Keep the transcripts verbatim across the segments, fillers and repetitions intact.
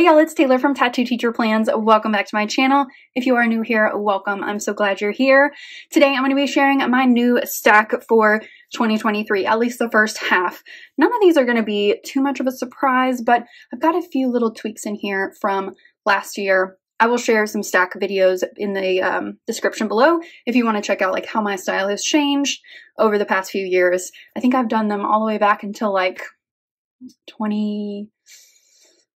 Hey y'all, it's Taylor from Tattooed Teacher Plans. Welcome back to my channel. If you are new here, welcome. I'm so glad you're here. Today I'm going to be sharing my new stack for twenty twenty-three, at least the first half. None of these are going to be too much of a surprise, but I've got a few little tweaks in here from last year. I will share some stack videos in the um, description below if you want to check out like how my style has changed over the past few years. I think I've done them all the way back until like twenty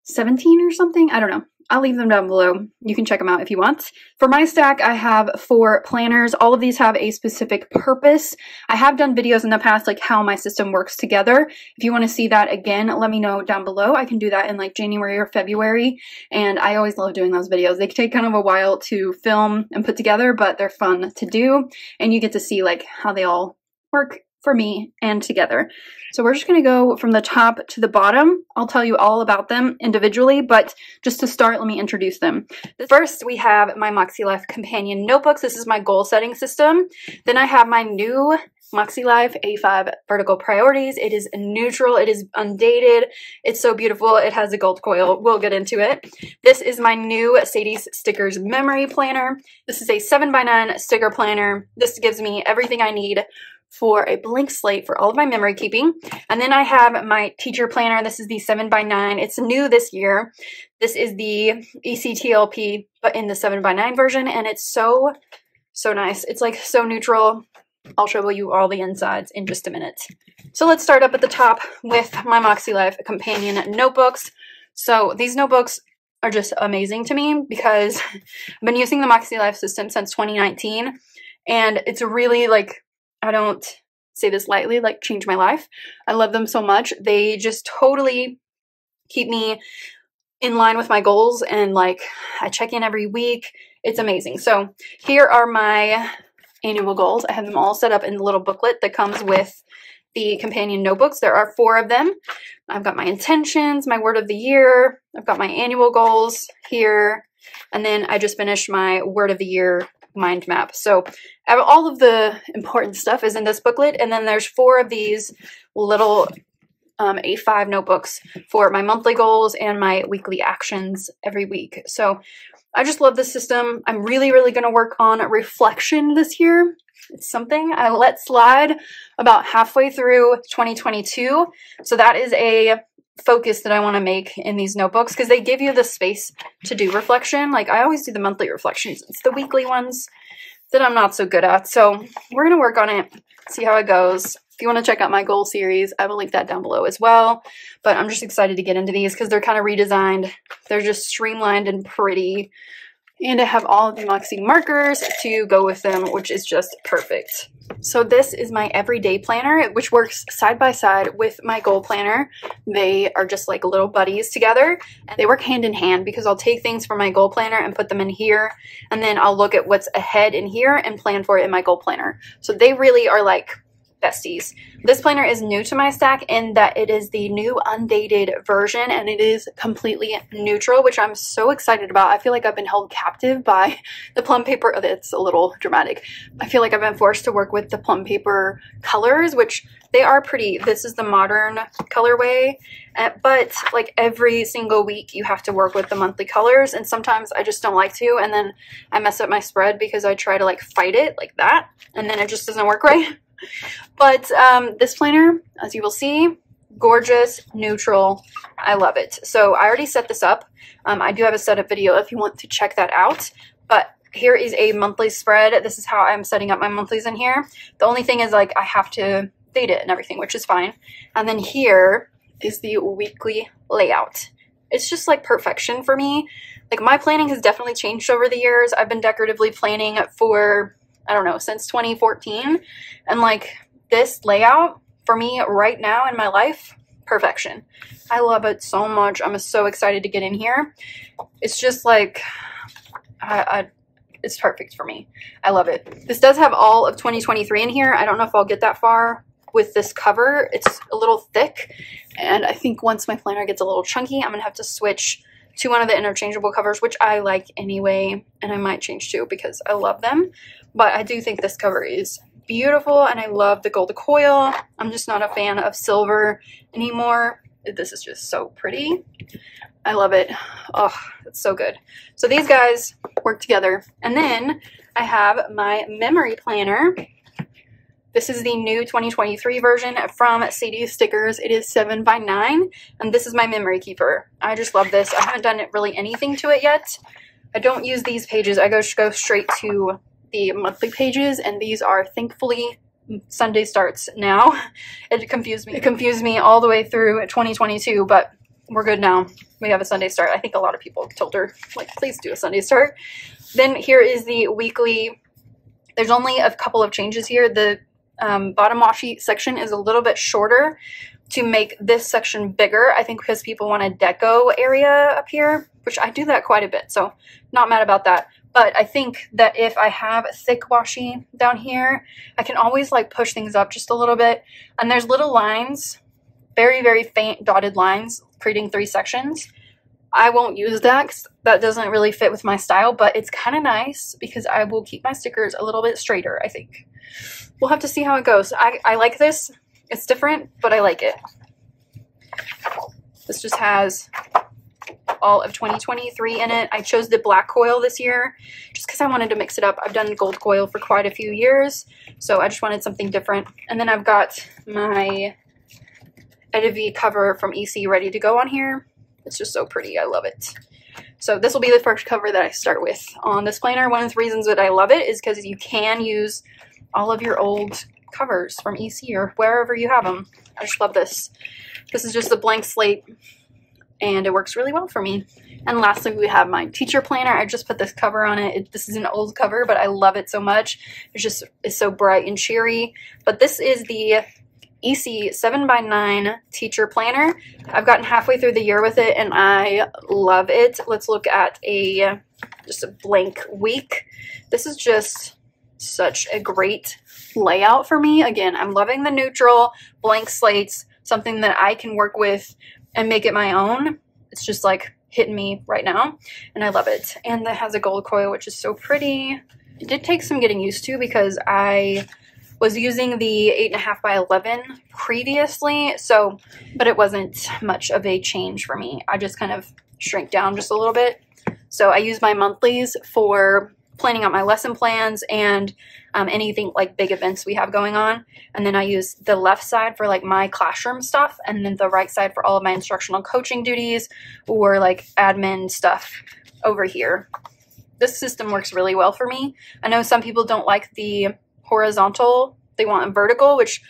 seventeen or something. I don't know. I'll leave them down below. You can check them out if you want. For my stack, I have four planners. All of these have a specific purpose. I have done videos in the past, like how my system works together. If you want to see that again, let me know down below. I can do that in like January or February. And I always love doing those videos. They take kind of a while to film and put together, but they're fun to do. And you get to see like how they all work for me and together. So we're just gonna go from the top to the bottom. I'll tell you all about them individually, but just to start, let me introduce them. First, we have my MAKSE Life Companion Notebooks. This is my goal setting system. Then I have my new MAKSE Life A five Vertical Priorities. It is neutral, it is undated, it's so beautiful, it has a gold coil, we'll get into it. This is my new Sadie's Stickers Memory Planner. This is a seven by nine sticker planner. This gives me everything I need for a blank slate for all of my memory keeping. And then I have my teacher planner. This is the seven by nine. It's new this year. This is the E C T L P, but in the seven by nine version, and it's so, so nice. It's like so neutral. I'll show you all the insides in just a minute. So let's start up at the top with my MAKSE Life Companion Notebooks. So these notebooks are just amazing to me because I've been using the MAKSE Life system since twenty nineteen, and it's really like, I don't say this lightly, like change my life. I love them so much. They just totally keep me in line with my goals, and like I check in every week. It's amazing. So here are my annual goals. I have them all set up in the little booklet that comes with the companion notebooks. There are four of them. I've got my intentions, my word of the year. I've got my annual goals here. And then I just finished my word of the year mind map. So all of the important stuff is in this booklet, and then there's four of these little um, A five notebooks for my monthly goals and my weekly actions every week. So I just love this system. I'm really, really going to work on reflection this year. It's something I let slide about halfway through twenty twenty-two. So that is a focus that I want to make in these notebooks because they give you the space to do reflection. Like I always do the monthly reflections. It's the weekly ones that I'm not so good at. So we're going to work on it, see how it goes. If you want to check out my goal series, I will link that down below as well. But I'm just excited to get into these because they're kind of redesigned. They're just streamlined and pretty. And I have all of the Moxie markers to go with them, which is just perfect. So this is my everyday planner, which works side by side with my goal planner. They are just like little buddies together. And they work hand in hand because I'll take things from my goal planner and put them in here. And then I'll look at what's ahead in here and plan for it in my goal planner. So they really are like besties. This planner is new to my stack in that it is the new undated version, and it is completely neutral, which I'm so excited about. I feel like I've been held captive by the Plum Paper. It's a little dramatic. I feel like I've been forced to work with the Plum Paper colors, which they are pretty. This is the modern colorway, but like every single week you have to work with the monthly colors, and sometimes I just don't like to, and then I mess up my spread because I try to like fight it like that, and then it just doesn't work right. But um, this planner, as you will see, gorgeous, neutral. I love it. So I already set this up. Um, I do have a setup video if you want to check that out. But here is a monthly spread. This is how I'm setting up my monthlies in here. The only thing is like I have to date it and everything, which is fine. And then here is the weekly layout. It's just like perfection for me. Like my planning has definitely changed over the years. I've been decoratively planning for, I don't know, since twenty fourteen, and like this layout for me right now in my life, perfection. I love it so much. I'm so excited to get in here. It's just like I, I it's perfect for me. I love it. This does have all of twenty twenty-three in here. I don't know if I'll get that far with this cover. It's a little thick, and I think once my planner gets a little chunky, I'm gonna have to switch to one of the interchangeable covers, which I like anyway, and I might change too because I love them. But I do think this cover is beautiful, and I love the gold coil. I'm just not a fan of silver anymore. This is just so pretty. I love it. Oh, it's so good. So these guys work together. And then I have my memory planner. This is the new twenty twenty-three version from Sadie's Stickers. It is seven by nine, and this is my memory keeper. I just love this. I haven't done really anything to it yet. I don't use these pages. I go, go straight to the monthly pages, and these are thankfully Sunday starts now. It confused me. It confused me all the way through twenty twenty-two, but we're good now. We have a Sunday start. I think a lot of people told her, like, please do a Sunday start. Then here is the weekly. There's only a couple of changes here. The um, bottom washi section is a little bit shorter to make this section bigger, I think, because people want a deco area up here, which I do that quite a bit, so not mad about that. But I think that if I have thick washi down here, I can always like push things up just a little bit. And there's little lines, very, very faint dotted lines, creating three sections. I won't use that because that doesn't really fit with my style, but it's kind of nice because I will keep my stickers a little bit straighter, I think. We'll have to see how it goes. I, I like this. It's different, but I like it. This just has all of twenty twenty-three in it. I chose the black coil this year just because I wanted to mix it up. I've done gold coil for quite a few years, so I just wanted something different. And then I've got my Edivy cover from E C ready to go on here. It's just so pretty. I love it. So this will be the first cover that I start with on this planner. One of the reasons that I love it is because you can use all of your old covers from E C or wherever you have them. I just love this. This is just a blank slate, and it works really well for me. And lastly, we have my teacher planner. I just put this cover on it. it. This is an old cover, but I love it so much. It's just it's so bright and cheery. But this is the E C seven by nine teacher planner. I've gotten halfway through the year with it, and I love it. Let's look at a just a blank week. This is just such a great layout for me. Again, I'm loving the neutral, blank slates, something that I can work with and make it my own. It's just like hitting me right now, and I love it. And that has a gold coil, which is so pretty. It did take some getting used to because I was using the eight and a half by eleven previously, so, but it wasn't much of a change for me. I just kind of shrank down just a little bit. So I use my monthlies for planning out my lesson plans and um, anything like big events we have going on. And then I use the left side for like my classroom stuff, and then the right side for all of my instructional coaching duties or like admin stuff over here. This system works really well for me. I know some people don't like the horizontal, they want a vertical, which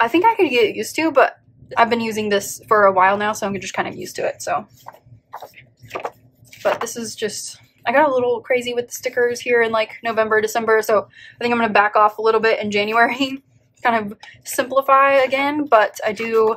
I think I could get used to, but I've been using this for a while now, so I'm just kind of used to it. So, but this is just, I got a little crazy with the stickers here in like November, December, so I think I'm going to back off a little bit in January, kind of simplify again, but I do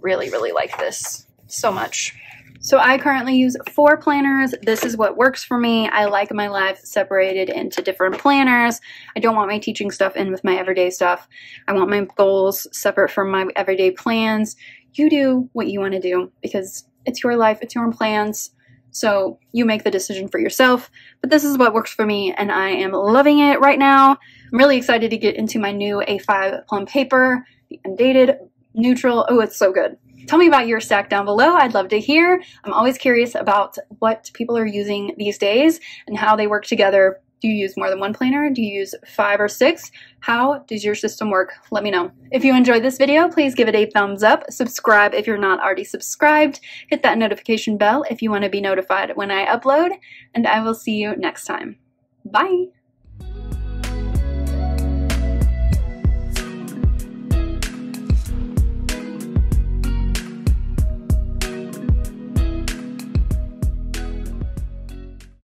really, really like this so much. So I currently use four planners. This is what works for me. I like my life separated into different planners. I don't want my teaching stuff in with my everyday stuff. I want my goals separate from my everyday plans. You do what you want to do because it's your life, it's your own plans. So you make the decision for yourself, but this is what works for me, and I am loving it right now. I'm really excited to get into my new A five Plum Paper, the undated, neutral. Oh, it's so good. Tell me about your stack down below. I'd love to hear. I'm always curious about what people are using these days and how they work together. Do you use more than one planner? Do you use five or six? How does your system work? Let me know. If you enjoyed this video, please give it a thumbs up. Subscribe if you're not already subscribed. Hit that notification bell if you want to be notified when I upload. And I will see you next time. Bye!